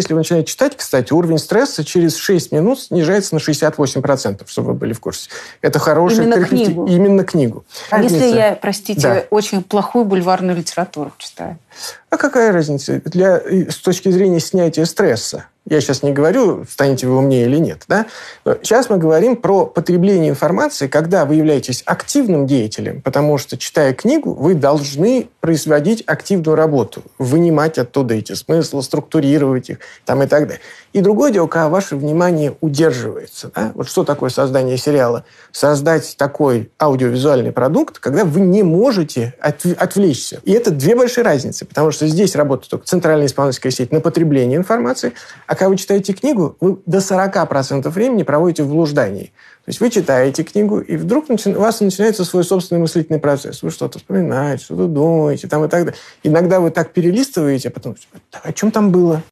Если вы начинаете читать, кстати, уровень стресса через 6 минут снижается на 68%, чтобы вы были в курсе. Это хорошая характеристика. Именно книгу. А если я, простите, очень плохую бульварную литературу читаю? А какая разница? С точки зрения снятия стресса. Я сейчас не говорю, станете вы умнее или нет. Да? Сейчас мы говорим про потребление информации, когда вы являетесь активным деятелем, потому что, читая книгу, вы должны производить активную работу, вынимать оттуда эти смыслы, структурировать их там, и так далее. И другое дело, когда ваше внимание удерживается. Да? Вот что такое создание сериала? Создать такой аудиовизуальный продукт, когда вы не можете отвлечься. И это две большие разницы, потому что здесь работает только центральная исполнительская сеть на потребление информации, а когда вы читаете книгу, вы до 40% времени проводите в блуждании. То есть вы читаете книгу, и вдруг у вас начинается свой собственный мыслительный процесс. Вы что-то вспоминаете, что-то думаете, там и так далее. Иногда вы так перелистываете, а потом, о чем там было?